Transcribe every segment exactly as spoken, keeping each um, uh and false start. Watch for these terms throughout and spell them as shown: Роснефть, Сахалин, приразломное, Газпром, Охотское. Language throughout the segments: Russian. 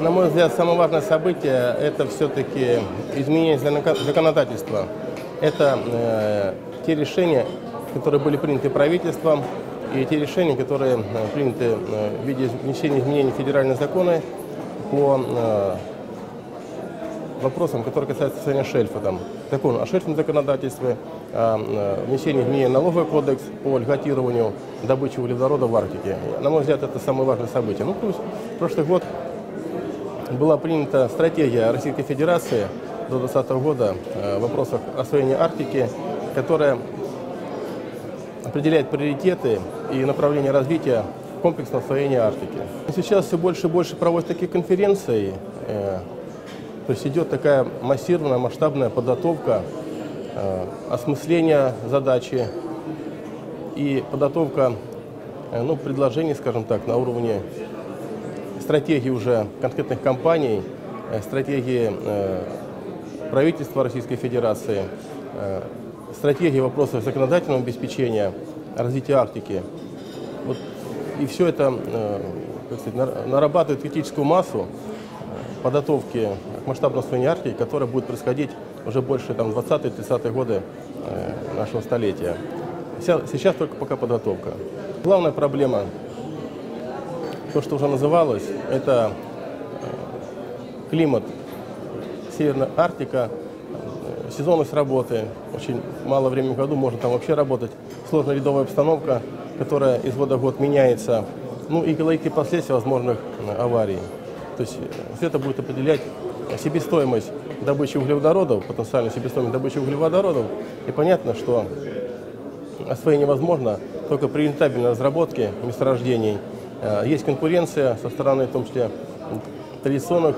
На мой взгляд, самое важное событие – это все-таки изменение законодательства. Это э, те решения, которые были приняты правительством, и те решения, которые приняты в виде внесения изменений в федеральные законы по э, вопросам, которые касаются состояния шельфа. Там, закон о шельфном законодательстве, э, внесение изменений в налоговый кодекс по льготированию добычи углеводорода в Арктике. На мой взгляд, это самое важное событие. Ну, плюс прошлый год была принята стратегия Российской Федерации до две тысячи двадцатого года в вопросах освоения Арктики, которая определяет приоритеты и направления развития комплексного освоения Арктики. Сейчас все больше и больше проводят такие конференции, то есть идет такая массированная, масштабная подготовка, осмысление задачи и подготовка ну, предложений, скажем так, на уровне стратегии уже конкретных компаний, стратегии э, правительства Российской Федерации, э, стратегии вопросов законодательного обеспечения, развития Арктики. Вот, и все это э, как сказать, нарабатывает критическую массу подготовки к масштабному освоению Арктики, которая будет происходить уже больше двадцатые-тридцатые годы э, нашего столетия. Сейчас, сейчас только пока подготовка. Главная проблема, то, что уже называлось, это климат Северной Арктики, сезонность работы, очень мало времени в году, можно там вообще работать, сложная ледовая обстановка, которая из года в год меняется, ну и экологические последствия возможных аварий. То есть все это будет определять себестоимость добычи углеводородов, потенциальную себестоимость добычи углеводородов, и понятно, что освоение возможно только при рентабельной разработке месторождений. Есть конкуренция со стороны, в том числе, традиционных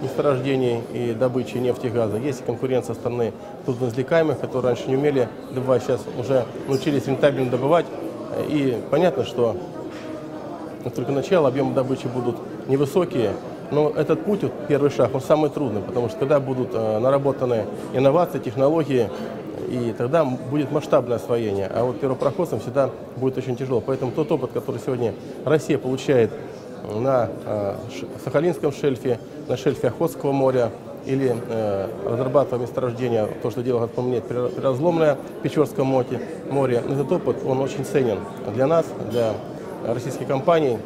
месторождений и добычи нефти и газа. Есть конкуренция со стороны трудноизвлекаемых, которые раньше не умели добывать, сейчас уже научились рентабельно добывать. И понятно, что только начало, объемы добычи будут невысокие, но этот путь, вот, первый шаг, он самый трудный, потому что когда будут наработаны инновации, технологии, и тогда будет масштабное освоение, а вот первопроходцам всегда будет очень тяжело. Поэтому тот опыт, который сегодня Россия получает на э, Сахалинском шельфе, на шельфе Охотского моря, или э, разрабатывая месторождение, то, что делал Газпром, приразломное в Печорском море, этот опыт, он очень ценен для нас, для российских компаний.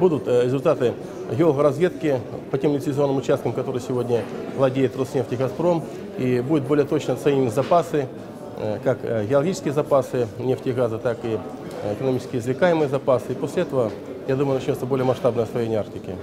Будут э, результаты геологоразведки по тем лицензионным участкам, которые сегодня владеет Роснефть и Газпром, и будут более точно оценены запасы, э, как геологические запасы нефти и газа, так и экономически извлекаемые запасы. И после этого, я думаю, начнется более масштабное освоение Арктики.